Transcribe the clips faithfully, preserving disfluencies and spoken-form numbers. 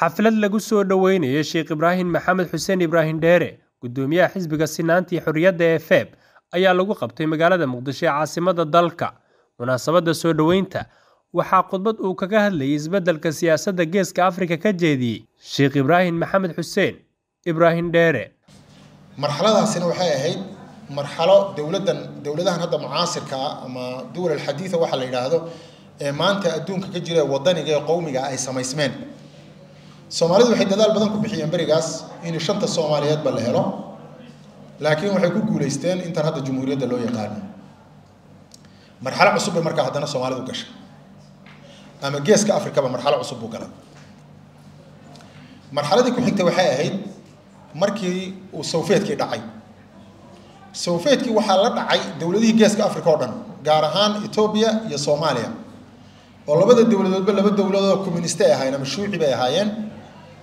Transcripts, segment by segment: xaflad lagu soo dhaweynayay Sheikh Ibraahim Maxamed Xuseen Ibraahin Dheere gudoomiyaha xisbiga sinaantii xurriyadda ee FEEP ayaa lagu qabtay magaalada Muqdisho ee caasimada dalka. Munaasabada soo dhaweynta waxaa khudbad uu kaga hadlayay isbeddelka siyaasadda geeska Afrika ka jeediyay Sheikh Ibraahim Maxamed Xuseen Ibraahin Dheere. marxaladaasina waxay ahayd marxalo dawladan dawladahan hadda mucaasirka ama dawlad xadiisa waxa la yiraahdo ee maanta adduunka ka jira wadaniga iyo qowmiga ay samaysmeen. Soomaalidu waxay dadaal badan ku bixiyeen barigaas in shanta Soomaaliyeed bal helo, laakiin waxay ku guuleysteen inta hadda jamhuuriyadda loo yaqaan. marxalo cusub marka haddana Soomaalidu gashay ama geeska Afrika ba marxalo cusub u galay. marxaladii ku xigtay waxay ahayd markii uu Soviet-kii dhacay. Soviet-kii waxa la dhacay dawladihii geeska Afrika oo dhan, gaar ahaan Ethiopia iyo Soomaaliya. والله بدأ الدولة بدأ بدأ الدولة كومينستية هاي نمشوعي بها هاين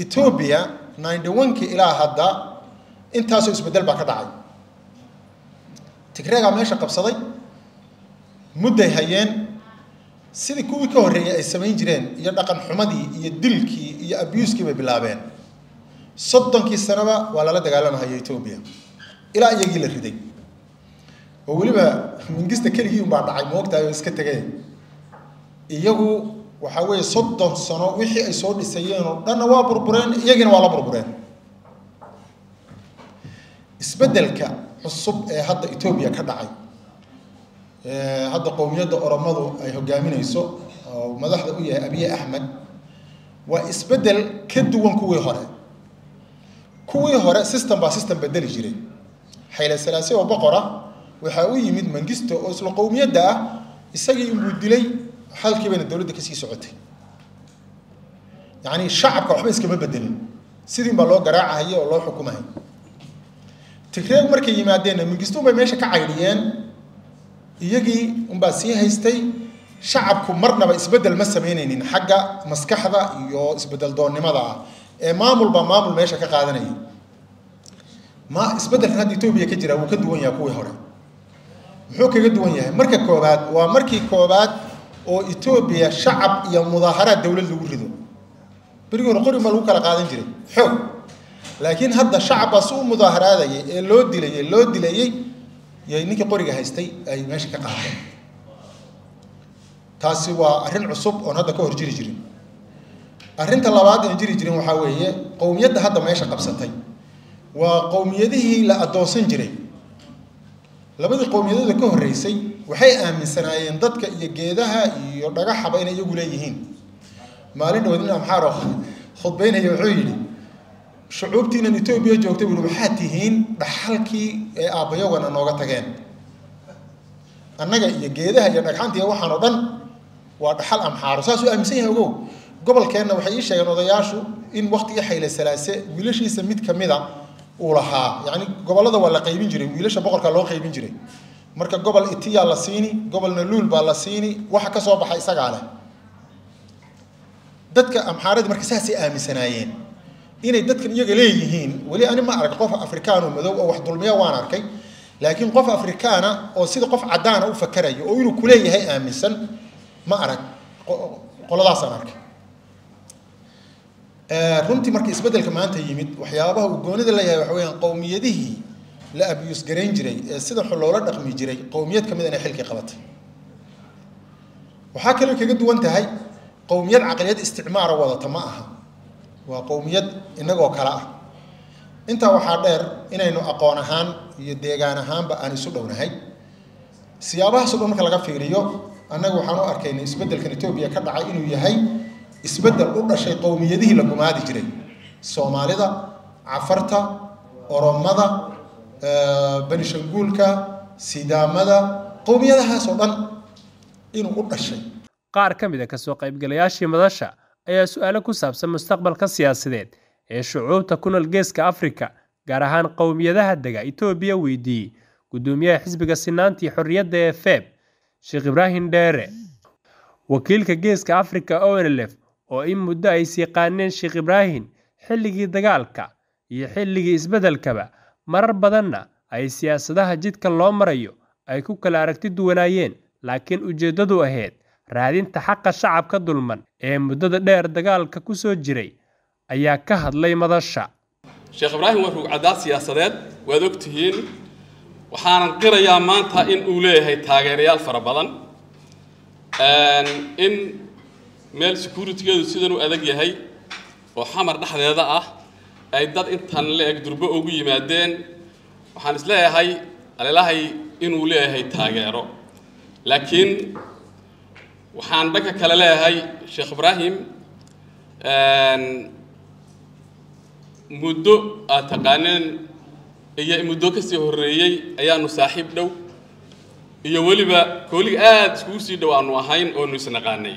إثيوبيا نايدوان كي إلى هذا أنت هسوي بدل بكرة تكرر عملية قبضة مدة هين سيد كوي كهرية السبعين جرين يدقن حمدي يدل كي يأبيوس كي ببلابين صدق كي السنة ولا لا تقالنا هي إثيوبيا إلى يجي للردي. ولما من جست كل يوم بعد عام وقت أيوة سكت جاي يجوا وحوالي صدّن سنة وحي يصور السيارة ده نواب بربرين يجين ولا بربرين استبدل ك الصب هذا إثيوبيا كداعي هذا قومية أرامضو هجامين يسوع ومدح ذويه أبي أحمد واستبدل كدوان كوي هراء كوي هراء سيستم با سيستم بدل يجري حيل الثلاثة وبقرة وحاوي يمد من جست أصل قومية ده السجي يمودلي حال كبين الدولة كسي سعوتي يعني الشعب كحبس كمان بدلين سيدين بالله جراعة هي والله حكومة هي تكرار مركي يمادين من جستهم بمشي كعائليين يجي أمباسيها يستي شعبكم مرنا بيسبدل مسمينين حاجة مسكحة يو يسبدل دون ماذا مامل بمامل ماشي كقاعدني ما يسبدل هذه توبية كجرا وكدوان يكوي هرا حوكي جدوان ياه مركي كوبات ومركي كوبات أو إثيوبيا شعب يا مظاهرات دولة لوردو بريقون قري ملوك على قاعدين جري حو لكن هذا شعب سو مظاهرات يي لودي لي لودي لي يي نيك قري جهستي أي ماشي كقاعدين تاسوا أرين عصب أو هذا كهر جري جري أرين تلاوات جري جري محاوية قومية هذا ماشي قبستي وقومية ذي لا أدوسن جري لبدي قومية ذا كهر رئيسي وحقيقة من سنين ضدك يجدها يرجعها بين يجوليهين مالين ودنا محارخ خد بينها يعيلي شعوبتنا نتوبيا جوكتي بالوحاتيهين بحالكي أبيا وانا نوقتها جان أنا جا يجدها يرجع عندي واحد نضن وحال أمحارس أسوأ أمسيها جو قبل كنا وحيش يا نضيعشوا إن وقت يحيل السلاسة وليش يسميت كمذا ولها يعني قبل هذا ولا قيبين جري ويلش بقول كله قيبين جري مركب قبل إتيا على سيني قبل نلول بالله سيني وحكي صوب حيسق عليه دتك أم حارد مركز هسي آمن سنين إني دتك نيجي ليه يهين ولي أنا ما أعرف قف أفريقيان ومذوب أو واحد دولمية وأنا أركي لكن قف أفريقيانا أو سيد قف عدانا أو فكري أو يلو كليه هاي آمن سن ما أعرف قل الله سنارك runtii markii isbeddelka maanta yimid waxyaabaha uu goonida la yahay waxa weeyaan qowmiyadihii la abuse gareyn jiray ee sida xuloola dhaqmi jiray qowmiyad kamid ah xilkii qabatay waxa kale oo kaga duwan tahay qowmiyad aqaliyad isticmaar wadata ma aha waa qowmiyad inagoo kala ah inta waxa dheer inaynu aqoon ahaan iyo deegaan ahaanba aan isu dhownahay siyaabaha soo marka laga fiiriyo anagu waxaan u arkaynaa isbeddelka Itoobiya ka dhacay inuu yahay isbedel u dhashay qowmiyadihii la gumaadi jiray Soomaalida Cafarta Oromada Benishanguulka Sidaamada qowmiyadahaas oo dhan inuu u dhashay qaar kamid ah ka soo qayb galayaashii madasha ayaa su'aalo ku saabsan mustaqbalka siyaasadeed ee shucuubta ku nool geeska Afrika gaar ahaan qowmiyadaha dega Itoobiya weydiiyey gudoomiyaha xisbiga sinaantii xorriyadda ee feeb Sheikh Ibraahim Dheere wakiilka geeska Afrika O N L F oo in muddo ay sii qaaneen Sheikh Ibraahim xilligii dagaalka iyo xilligii isbedelkaba marar badanna ay siyaasadaha jidka loo marayo ay ku kala aragti duwanaayeen laakiin ujeedadu ahayd raadinta xaqa shacabka dulman ee muddada dheer dagaalka ku soo jiray ayaa ka hadlay madasha Sheikh Ibraahim wuxuu caddaad siyaasadeed waad ogtihiin waxaan qirayaa maanta in uu leeyahay taageerayaal fara badan aan in meel security-geedu sidan u adag yahay oo xamar dhaxdeeda ah ay dad intan leeg durba ugu yimaadeen waxaan is leeyahay aleelahay in uu leeyahay taageero laakiin waxaan dhaka kale leeyahay Sheikh Ibraahim aan muddo ataqaaneen iyo muddo ka sii horeeyay ayaanu saaxiib dhow iyo waliba kooli aad isku sii dhawaanu ahayn oo nu isnaqaanay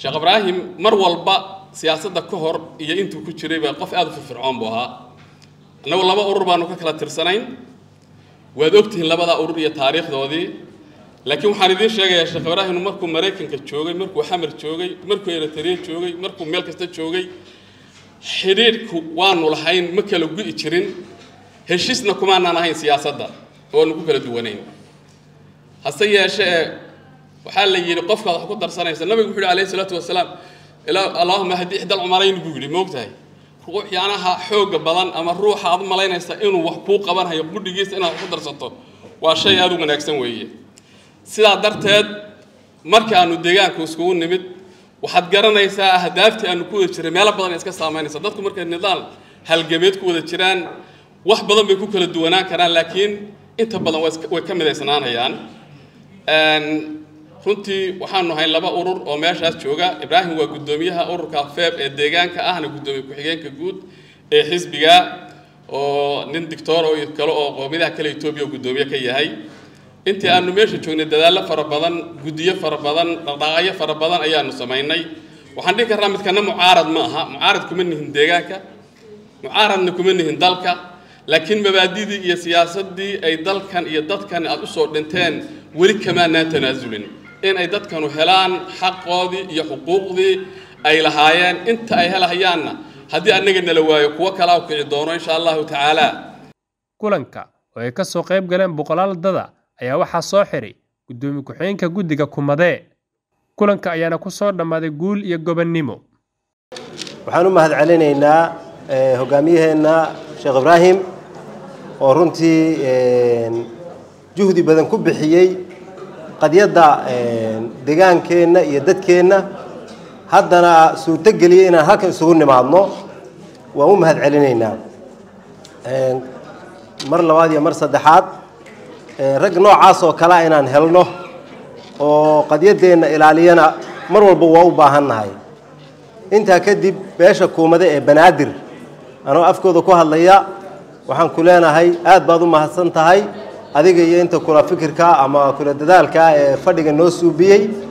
Sheikh Ibraahim mar walba siyaasadda ka hor iyo intuu ku jiray baa qof aad u firfircoon buu ahaa annagu laba urur baanu ka kala tirsanayn waad ogtihiin labada urur iyo taariikhdoodii laakiin waxaan idin sheegayaa Sheikh Ibraahim markuu Mareykanka joogay markuu Xamar joogay markuu Eritrea joogay markuu meel kasta joogay xiriirku waanu lahayn ma kala gu'i jirin heshiisna kuma aanan ahayn siyaasadda oo lagu kala duwanayn hase yeeshee waxaa la yiri qofka wax ku darsanaysa nabiga wuxuu yiri alayhi salaatu wasalaam ilaa allahumma hadi ihda al-umarayn buu yiri moogtahay ruux yaanaha xoog badan ama ruuxa aad malaynaysa inuu wax ku qabanayo guddigiisa inaad ku darsato waa shay aad u wanaagsan weeye sidaa darteed marka aanu deegaanka isku nimid waxaad garanaysaa ahdaaftii aanu ku jiray meel badan iska saameynaysa dadku marka nidaam halgameed ku wada jiraan wax badan bay ku kala duwanaan karaan laakiin inta badan way ka midaysananayaan aan runtii waxaan nahay laba urur oo meeshaas jooga Ibraahim waa gudoomiyaha ururka feeb ee deegaanka ahna gudoomiye ku-xigeenka guud ee xisbiga oo nin doctor oo kale oo qowmiyadaha kale Itoobiya gudoomiye ka yahay intii aanu meesha joognay dadaal fara badan gudiyo fara badan dhaqaaqyo fara badan ayaanu sameynay waxaan dhihi karnaa midkana mucaarad ma aha mucaarad kuma nihin deegaanka mucaaradna kuma nihin dalka laakiin mabaadiidii iyo siyaasaddii ay dalkan iyo dadkan aad u soo dhinteen weli kama naatanaazulin إن أيدت كانوا هلان حق قاضي يحقوق ذي أي لهايان أنت أي هلهاياننا هذه أنجنا لوايك وكلا وكيدونه إن شاء الله تعالى. كلنكا ويكسو قيب جلنا بقلال ضدا أي واحد صاحري قدومي كحين كجودك كمداء كلنكا أيانا كسر لما تقول يجوب النمو. وحنو ما هذا علينا إننا هجاميه إننا شيخ إبراهيم ورنتي جهدي بدن كب حيي. قد يضع دجان كنا يدت كنا هذا أنا سوتجلينا هكذا سووني معنا وهم هذ علينا مر لوادي مر صدحات رجنوا عصوا كلاينا نهلنا وقد يدينا إلى علينا مر والبواو بهنا هاي أنت هكذب بيش كومدة بنادر أنا أفكر ذكوها الليا وحن كلنا هاي آد بعض ما حسنت هاي هذه جاية أنت كنا فكرك أما كنا دلالك فديك الناس وبيعي